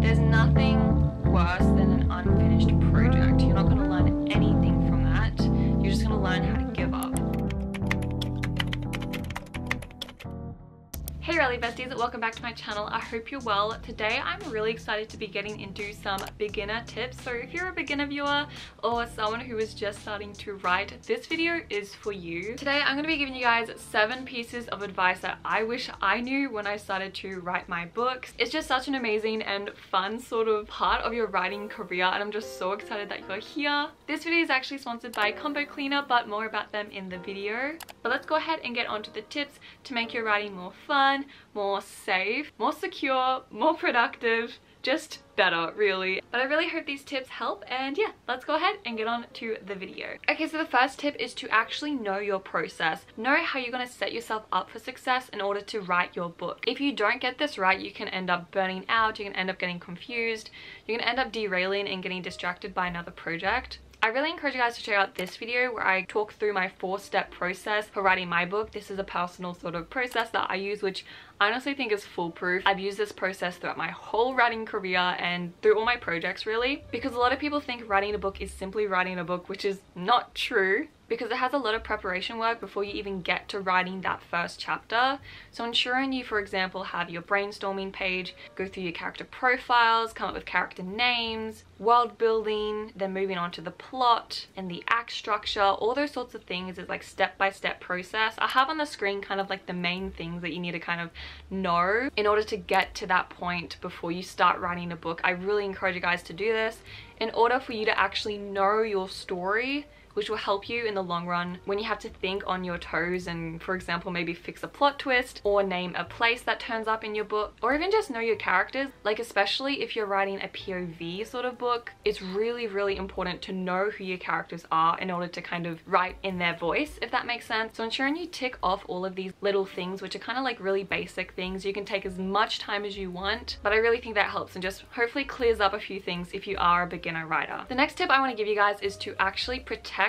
There's nothing worse than an unfinished project. You're not going to learn anything from that. You're just going to learn how to give up. Hey Rally Besties, welcome back to my channel. I hope you're well. Today I'm really excited to be getting into some beginner tips. So if you're a beginner viewer or someone who is just starting to write, this video is for you. Today I'm going to be giving you guys 7 pieces of advice that I wish I knew when I started to write my books. It's just such an amazing and fun sort of part of your writing career, and I'm just so excited that you're here. This video is actually sponsored by Combo Cleaner, but more about them in the video. But let's go ahead and get onto the tips to make your writing more fun, more safe, more secure, more productive, just better really. But I really hope these tips help, and yeah, let's go ahead and get on to the video. Okay, so the first tip is to actually know your process. Know how you're going to set yourself up for success in order to write your book. If you don't get this right, you can end up burning out, you can end up getting confused, you can end up derailing and getting distracted by another project. I really encourage you guys to check out this video where I talk through my 4-step process for writing my book. This is a personal sort of process that I use, which I honestly think is foolproof. I've used this process throughout my whole writing career and through all my projects really, because a lot of people think writing a book is simply writing a book, which is not true, because it has a lot of preparation work before you even get to writing that first chapter. So ensuring you, for example, have your brainstorming page, go through your character profiles, come up with character names, world building, then moving on to the plot and the act structure, all those sorts of things is like step-by-step process. I have on the screen kind of like the main things that you need to kind of know in order to get to that point before you start writing a book. I really encourage you guys to do this in order for you to actually know your story, which will help you in the long run when you have to think on your toes and, for example, maybe fix a plot twist or name a place that turns up in your book, or even just know your characters. Like, especially if you're writing a POV sort of book, it's really, really important to know who your characters are in order to kind of write in their voice, if that makes sense. So ensuring you tick off all of these little things, which are kind of like really basic things. You can take as much time as you want, but I really think that helps and just hopefully clears up a few things if you are a beginner writer. The next tip I want to give you guys is to actually protect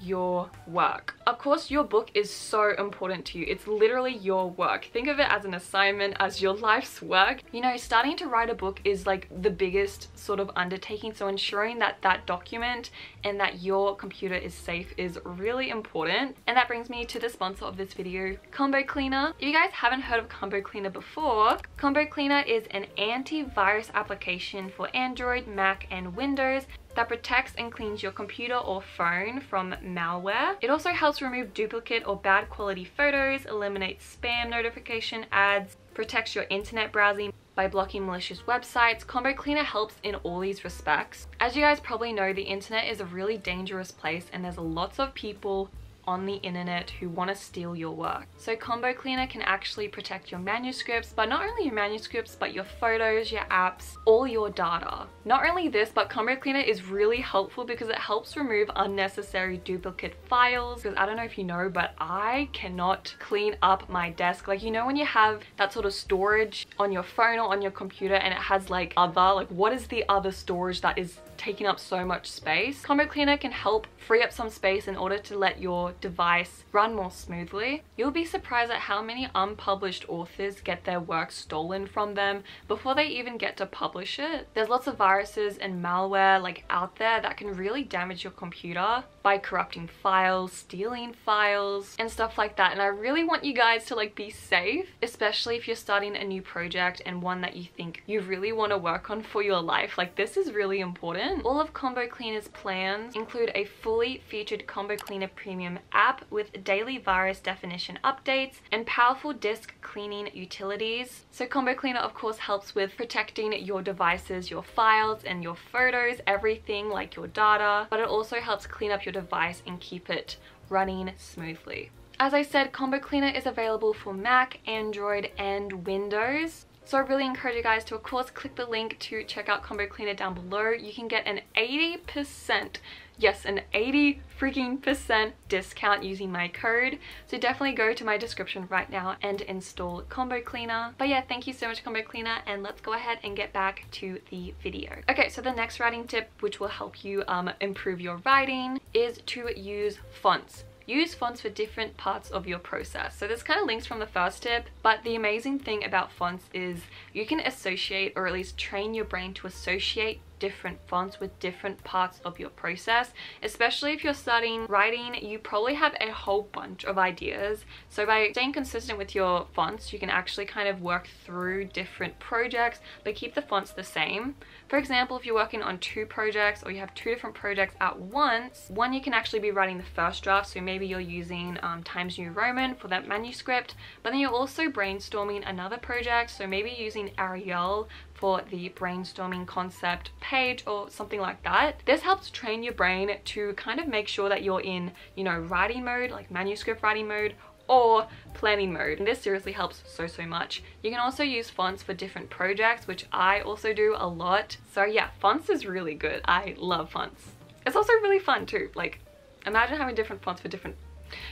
your work. Of course, your book is so important to you. It's literally your work. Think of it as an assignment, as your life's work. You know, starting to write a book is like the biggest sort of undertaking, so ensuring that that document and that your computer is safe is really important. And that brings me to the sponsor of this video, Combo Cleaner. If you guys haven't heard of Combo Cleaner before, Combo Cleaner is an antivirus application for Android, Mac, and Windows that protects and cleans your computer or phone from malware. It also helps remove duplicate or bad quality photos, eliminates spam notification ads, protects your internet browsing by blocking malicious websites. Combo Cleaner helps in all these respects. As you guys probably know, the internet is a really dangerous place, and there's lots of people on the internet who want to steal your work. So Combo Cleaner can actually protect your manuscripts, but not only your manuscripts, but your photos, your apps, all your data. Not only this, but Combo Cleaner is really helpful because it helps remove unnecessary duplicate files. Because I don't know if you know, but I cannot clean up my desk. Like, you know when you have that sort of storage on your phone or on your computer and it has like other, like what is the other storage that is taking up so much space? Combo Cleaner can help free up some space in order to let your device run more smoothly. You'll be surprised at how many unpublished authors get their work stolen from them before they even get to publish it. There's lots of viruses and malware like out there that can really damage your computer by corrupting files, stealing files, and stuff like that. And I really want you guys to like be safe, especially if you're starting a new project and one that you think you really want to work on for your life. Like, this is really important. All of Combo Cleaner's plans include a fully featured Combo Cleaner Premium app with daily virus definition updates and powerful disk cleaning utilities. So Combo Cleaner of course helps with protecting your devices, your files and your photos, everything like your data, but it also helps clean up your device and keep it running smoothly. As I said, Combo Cleaner is available for Mac, Android and Windows. So I really encourage you guys to, of course, click the link to check out Combo Cleaner down below. You can get an 80%, yes, an 80% freaking discount using my code. So definitely go to my description right now and install Combo Cleaner. But yeah, thank you so much, Combo Cleaner, and let's go ahead and get back to the video. Okay, so the next writing tip, which will help you improve your writing, is to use fonts. Use fonts for different parts of your process. So this kind of links from the first tip, but the amazing thing about fonts is you can associate, or at least train your brain to associate different fonts with different parts of your process. Especially if you're starting writing, you probably have a whole bunch of ideas. So by staying consistent with your fonts, you can actually kind of work through different projects, but keep the fonts the same. For example, if you're working on two projects or you have two different projects at once, one you can actually be writing the first draft, so maybe you're using Times New Roman for that manuscript, but then you're also brainstorming another project, so maybe using Arial for the brainstorming concept page or something like that. This helps train your brain to kind of make sure that you're in, you know, writing mode, like manuscript writing mode, or planning mode. And this seriously helps so much. You can also use fonts for different projects, which I also do a lot. So yeah, fonts is really good. I love fonts. It's also really fun too. Like, imagine having different fonts for different...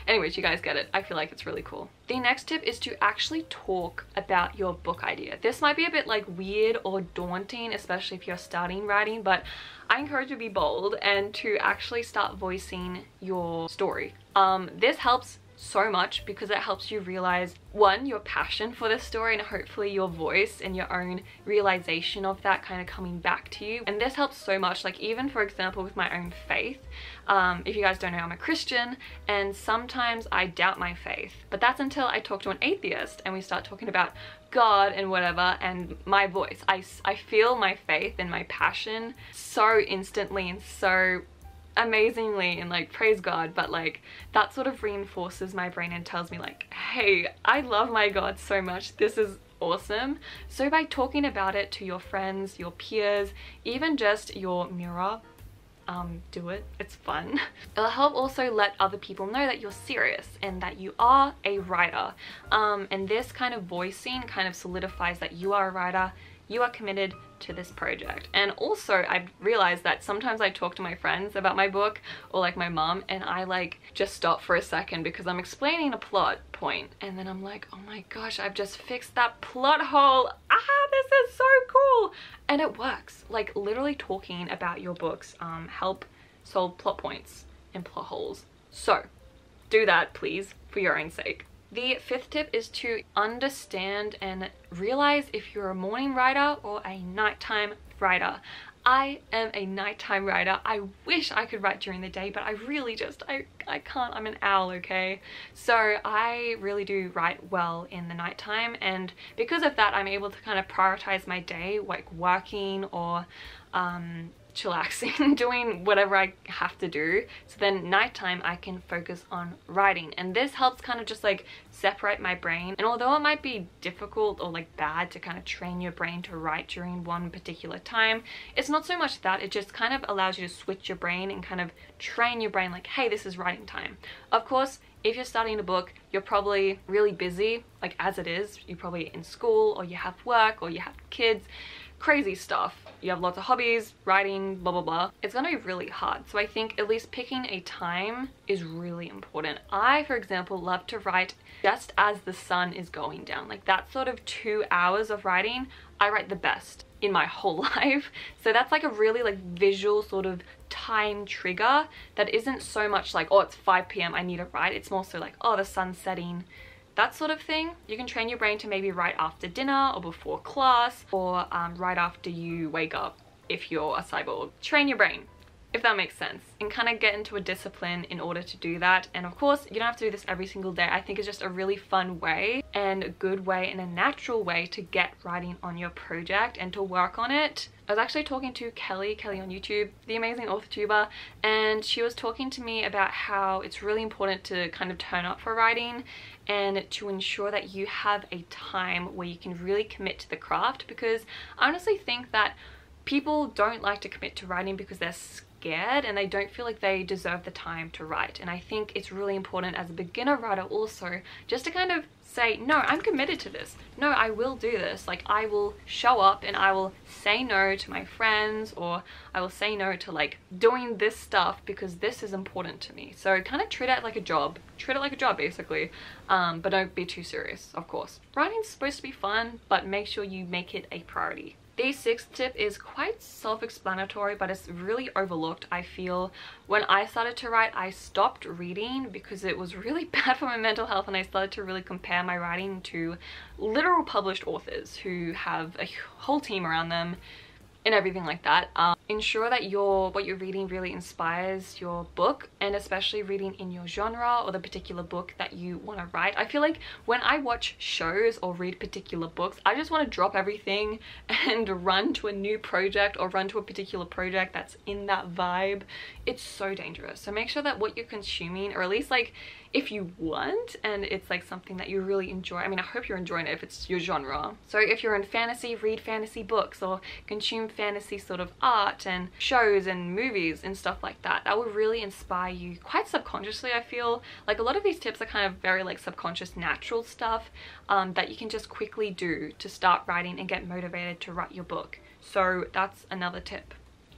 Anyways, you guys get it. I feel like it's really cool. The next tip is to actually talk about your book idea. This might be a bit like weird or daunting, especially if you're starting writing, but I encourage you to be bold and to actually start voicing your story. This helps so much because it helps you realize, one, your passion for this story, and hopefully your voice and your own realization of that kind of coming back to you. And this helps so much, like even for example with my own faith. If you guys don't know, I'm a Christian, and sometimes I doubt my faith, but that's until I talk to an atheist and we start talking about God and whatever, and my voice, I feel my faith and my passion so instantly and so amazingly, and like, praise God. But like, that sort of reinforces my brain and tells me like, hey, I love my God so much, this is awesome. So by talking about it to your friends, your peers, even just your mirror, do it, it's fun. It'll help also let other people know that you're serious and that you are a writer, and this kind of voicing kind of solidifies that you are a writer, you are committed to this project. And also I've realized that sometimes I talk to my friends about my book, or like my mom, and I like just stop for a second because I'm explaining a plot point, and then I'm like, oh my gosh, I've just fixed that plot hole. Ah, this is so cool. And it works. Like, literally talking about your books help solve plot points and plot holes. So do that, please, for your own sake. The fifth tip is to understand and realize if you're a morning writer or a nighttime writer. I am a nighttime writer. I wish I could write during the day, but I really just, I can't. I'm an owl, okay? So I really do write well in the nighttime, and because of that, I'm able to kind of prioritize my day, like working or chillaxing, doing whatever I have to do. So then nighttime I can focus on writing, and this helps kind of just like separate my brain. And although it might be difficult or like bad to kind of train your brain to write during one particular time, it's not so much that, it just kind of allows you to switch your brain and kind of train your brain like, hey, this is writing time. Of course, if you're starting a book, you're probably really busy, like as it is, you're probably in school or you have work or you have kids, crazy stuff, you have lots of hobbies, writing, blah blah blah. It's gonna be really hard. So I think at least picking a time is really important. I, for example, love to write just as the sun is going down. Like that sort of 2 hours of writing, I write the best in my whole life. So that's like a really like visual sort of time trigger that isn't so much like, oh, it's 5 p.m. I need to write. It's more so like, oh, the sun's setting, that sort of thing. You can train your brain to maybe write after dinner or before class, or right after you wake up if you're a cyborg. Train your brain, if that makes sense, and kind of get into a discipline in order to do that. And of course, you don't have to do this every single day. I think it's just a really fun way and a good way and a natural way to get writing on your project and to work on it. I was actually talking to Kelly on YouTube, the amazing authortuber, and she was talking to me about how it's really important to kind of turn up for writing and to ensure that you have a time where you can really commit to the craft, because I honestly think that people don't like to commit to writing because they're scared and they don't feel like they deserve the time to write. And I think it's really important as a beginner writer also just to kind of say, no, I'm committed to this, no, I will do this, like I will show up and I will say no to my friends, or I will say no to like doing this stuff because this is important to me. So kind of treat it like a job, basically, but don't be too serious. Of course, writing's supposed to be fun, but make sure you make it a priority. The sixth tip is quite self-explanatory, but it's really overlooked, I feel. When I started to write, I stopped reading because it was really bad for my mental health, and I started to really compare my writing to literal published authors who have a whole team around them and everything like that. Ensure that what you're reading really inspires your book, and especially reading in your genre or the particular book that you want to write. I feel like when I watch shows or read particular books, I just want to drop everything and run to a new project or run to a particular project that's in that vibe. It's so dangerous. So make sure that what you're consuming, or at least like if you want and it's like something that you really enjoy, I mean, I hope you're enjoying it if it's your genre. So if you're in fantasy, read fantasy books or consume fantasy sort of art and shows and movies and stuff like that. That will really inspire you quite subconsciously, I feel. Like a lot of these tips are kind of very like subconscious, natural stuff that you can just quickly do to start writing and get motivated to write your book. So that's another tip.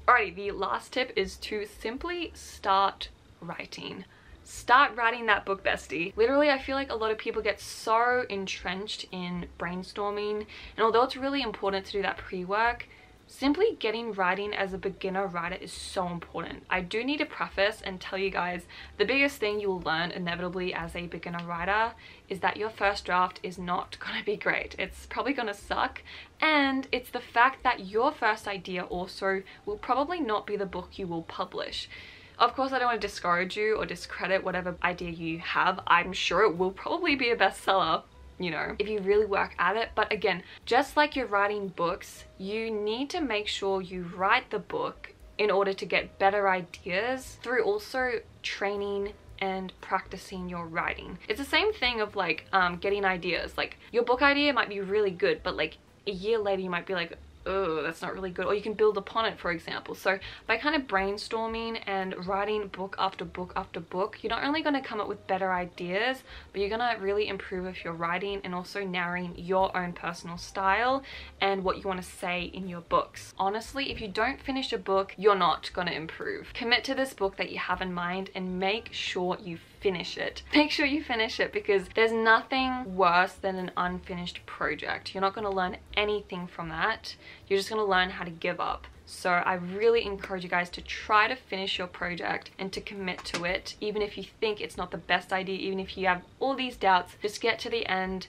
Alrighty, the last tip is to simply start writing. Start writing that book, bestie. Literally, I feel like a lot of people get so entrenched in brainstorming, and although it's really important to do that pre-work, simply getting writing as a beginner writer is so important. I do need to preface and tell you guys, the biggest thing you'll learn inevitably as a beginner writer is that your first draft is not gonna be great. It's probably gonna suck, and it's the fact that your first idea also will probably not be the book you will publish. Of course, I don't want to discourage you or discredit whatever idea you have. I'm sure it will probably be a bestseller, you know, if you really work at it. But again, just like you're writing books, you need to make sure you write the book in order to get better ideas through also training and practicing your writing. It's the same thing of like getting ideas. Like your book idea might be really good, but like a year later you might be like, oh, that's not really good, or you can build upon it, for example. So by kind of brainstorming and writing book after book after book, you're not only going to come up with better ideas, but you're going to really improve if you're writing and also narrowing your own personal style and what you want to say in your books. Honestly, if you don't finish a book, you're not going to improve. Commit to this book that you have in mind and make sure you finish it. Make sure you finish it, because there's nothing worse than an unfinished project. You're not going to learn anything from that. You're just going to learn how to give up. So I really encourage you guys to try to finish your project and to commit to it, even if you think it's not the best idea, even if you have all these doubts. Just get to the end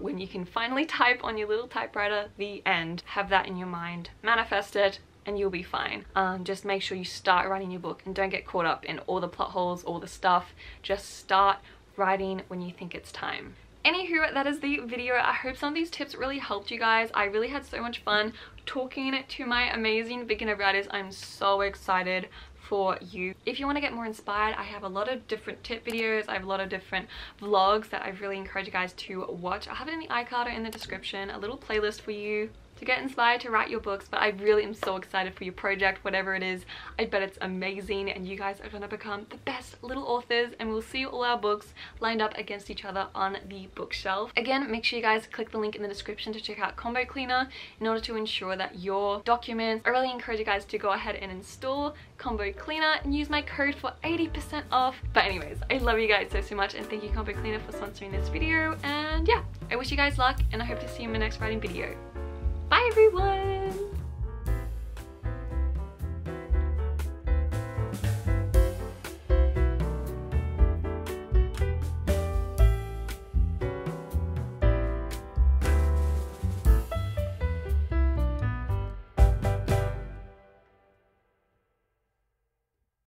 when you can finally type on your little typewriter, the end. Have that in your mind, manifest it, and you'll be fine. Just make sure you start writing your book and don't get caught up in all the plot holes, all the stuff. Just start writing when you think it's time. Anywho, that is the video. I hope some of these tips really helped you guys. I really had so much fun talking to my amazing beginner writers. I'm so excited for you. If you want to get more inspired, I have a lot of different tip videos. I have a lot of different vlogs that I really encourage you guys to watch. I'll have it in the iCard or in the description, a little playlist for you to get inspired to write your books. But I really am so excited for your project, whatever it is. I bet it's amazing, and you guys are gonna become the best little authors, and we'll see all our books lined up against each other on the bookshelf. Again, make sure you guys click the link in the description to check out Combo Cleaner in order to ensure that your documents. I really encourage you guys to go ahead and install Combo Cleaner and use my code for 80% off. But anyways, I love you guys so much, and thank you Combo Cleaner for sponsoring this video. And yeah, I wish you guys luck, and I hope to see you in my next writing video. Bye everyone!